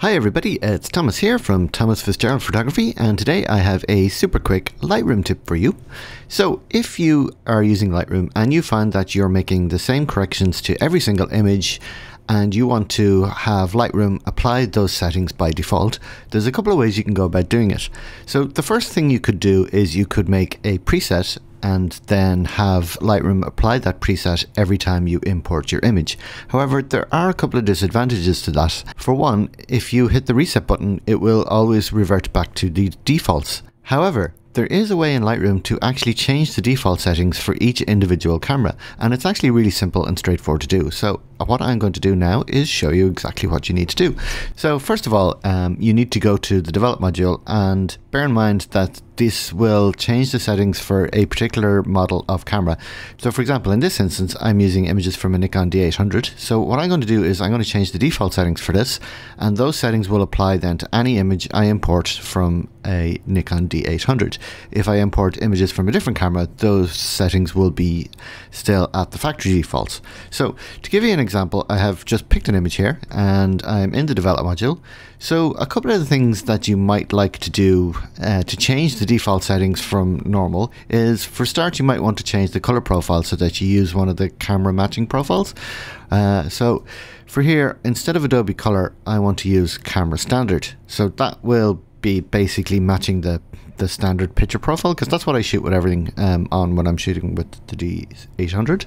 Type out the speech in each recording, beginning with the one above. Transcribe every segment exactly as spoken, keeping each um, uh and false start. Hi everybody, it's Thomas here from Thomas Fitzgerald Photography, and today I have a super quick Lightroom tip for you. So if you are using Lightroom and you find that you're making the same corrections to every single image and you want to have Lightroom apply those settings by default, there's a couple of ways you can go about doing it. So the first thing you could do is you could make a preset and then have Lightroom apply that preset every time you import your image. However, there are a couple of disadvantages to that. For one, if you hit the reset button, it will always revert back to the defaults. However, there is a way in Lightroom to actually change the default settings for each individual camera, and it's actually really simple and straightforward to do. So what I'm going to do now is show you exactly what you need to do. So first of all, um, you need to go to the Develop module, and bear in mind that this will change the settings for a particular model of camera. So for example, in this instance, I'm using images from a Nikon D eight hundred. So what I'm going to do is I'm going to change the default settings for this, and those settings will apply then to any image I import from a Nikon D eight hundred. If I import images from a different camera, those settings will be still at the factory defaults. So to give you an example, I have just picked an image here and I'm in the Develop module. So a couple of the things that you might like to do uh, to change the default settings from normal is, for start, you might want to change the color profile so that you use one of the camera matching profiles. Uh, so for here, instead of Adobe Color, I want to use Camera Standard. So that will be basically matching the the standard picture profile, because that's what I shoot with everything um, on when I'm shooting with the D eight hundred.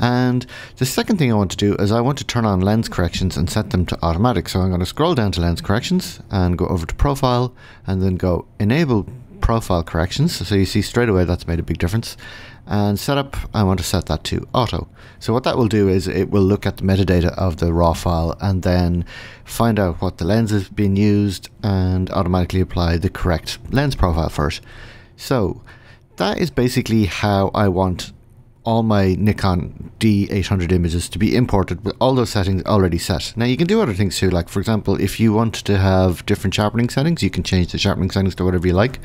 And the second thing I want to do is I want to turn on lens corrections and set them to automatic. So I'm going to scroll down to lens corrections and go over to profile and then go enable profile corrections. So you see straight away that's made a big difference. And setup, I want to set that to auto. So what that will do is it will look at the metadata of the raw file and then find out what the lens is being used and automatically apply the correct lens profile for it. So that is basically how I want all my Nikon D eight hundred images to be imported with all those settings already set. Now you can do other things too, like for example, if you want to have different sharpening settings, you can change the sharpening settings to whatever you like.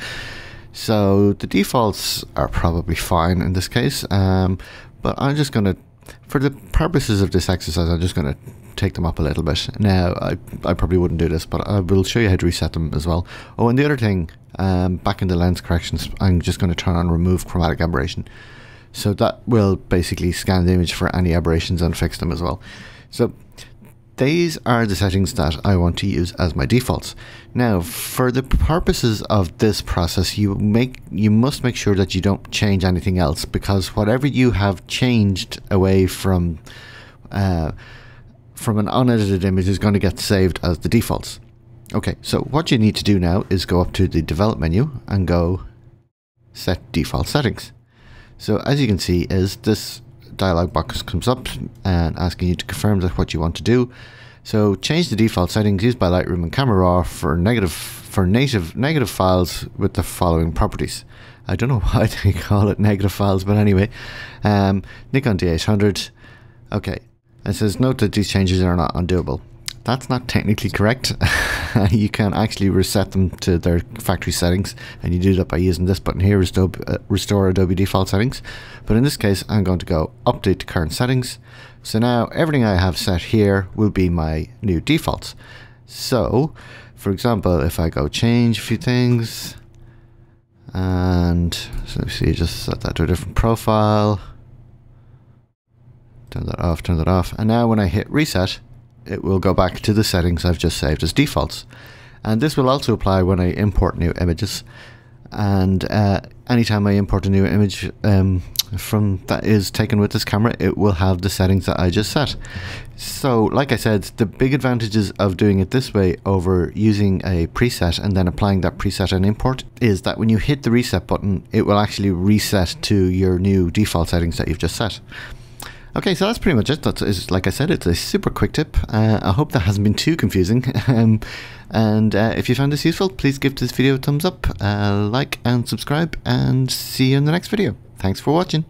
So the defaults are probably fine in this case, um, but I'm just going to, for the purposes of this exercise, I'm just going to take them up a little bit. Now, I, I probably wouldn't do this, but I will show you how to reset them as well. Oh, and the other thing, um, back in the lens corrections, I'm just going to turn on remove chromatic aberration. So that will basically scan the image for any aberrations and fix them as well. So these are the settings that I want to use as my defaults. Now, for the purposes of this process, you make you must make sure that you don't change anything else, because whatever you have changed away from uh, from an unedited image is going to get saved as the defaults. Okay, so what you need to do now is go up to the Develop menu and go Set Default Settings. So as you can see, is this dialog box comes up and asking you to confirm that what you want to do. So change the default settings used by Lightroom and Camera Raw for negative for native negative files with the following properties. I don't know why they call it negative files, but anyway, um, Nikon D eight hundred. Okay, it says note that these changes are not undoable. That's not technically correct. You can actually reset them to their factory settings, and you do that by using this button here, restore, uh, restore Adobe default settings. But in this case, I'm going to go update to current settings. So now everything I have set here will be my new defaults. So for example, if I go change a few things, and so let's see, just set that to a different profile, turn that off, turn that off. And now when I hit reset, it will go back to the settings I've just saved as defaults. And this will also apply when I import new images. And uh, anytime I import a new image um, from that is taken with this camera, it will have the settings that I just set. So like I said, the big advantages of doing it this way over using a preset and then applying that preset and import is that when you hit the reset button, it will actually reset to your new default settings that you've just set. Okay, so that's pretty much it. That is, like I said, it's a super quick tip. Uh, I hope that hasn't been too confusing. um, and uh, if you found this useful, please give this video a thumbs up, uh, like and subscribe, and see you in the next video. Thanks for watching.